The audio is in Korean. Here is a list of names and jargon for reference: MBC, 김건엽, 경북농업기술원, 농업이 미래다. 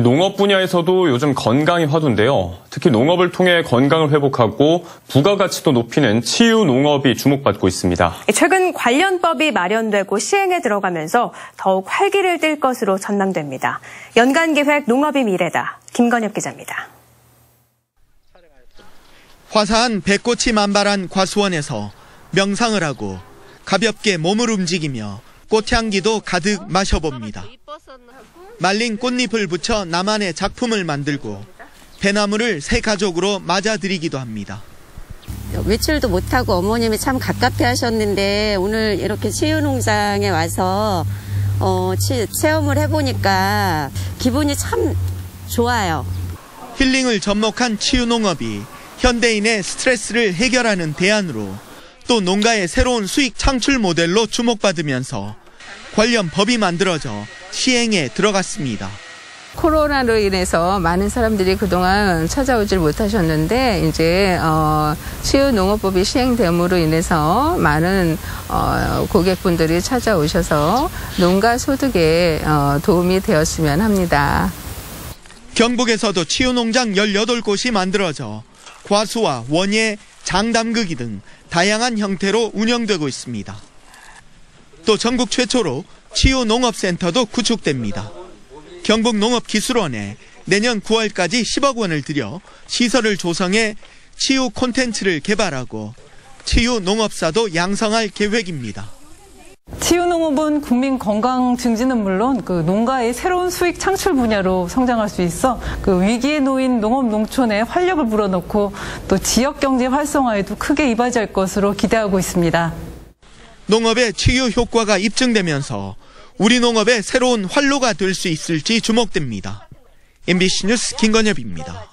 농업 분야에서도 요즘 건강이 화두인데요. 특히 농업을 통해 건강을 회복하고 부가가치도 높이는 치유농업이 주목받고 있습니다. 최근 관련법이 마련되고 시행에 들어가면서 더욱 활기를 띨 것으로 전망됩니다. 연간기획 농업이 미래다. 김건엽 기자입니다. 화사한 벚꽃이 만발한 과수원에서 명상을 하고 가볍게 몸을 움직이며 꽃향기도 가득 마셔봅니다. 말린 꽃잎을 붙여 나만의 작품을 만들고 배나무를 새 가족으로 맞아들이기도 합니다. 외출도 못하고 어머님이 참 갑갑해 하셨는데 오늘 이렇게 치유농장에 와서 체험을 해보니까 기분이 참 좋아요. 힐링을 접목한 치유농업이 현대인의 스트레스를 해결하는 대안으로 또 농가의 새로운 수익 창출 모델로 주목받으면서 관련 법이 만들어져 시행에 들어갔습니다. 코로나로 인해서 많은 사람들이 그동안 찾아오질 못하셨는데 이제 치유농업법이 시행됨으로 인해서 많은 고객분들이 찾아오셔서 농가 소득에 도움이 되었으면 합니다. 경북에서도 치유농장 18곳이 만들어져 과수와 원예, 장담그기 등 다양한 형태로 운영되고 있습니다. 또 전국 최초로 치유농업센터도 구축됩니다. 경북농업기술원에 내년 9월까지 10억 원을 들여 시설을 조성해 치유 콘텐츠를 개발하고 치유농업사도 양성할 계획입니다. 치유농업은 국민 건강 증진은 물론 농가의 새로운 수익 창출 분야로 성장할 수 있어 위기에 놓인 농업농촌에 활력을 불어넣고 또 지역경제 활성화에도 크게 이바지할 것으로 기대하고 있습니다. 농업의 치유 효과가 입증되면서 우리 농업의 새로운 활로가 될 수 있을지 주목됩니다. MBC 뉴스 김건엽입니다.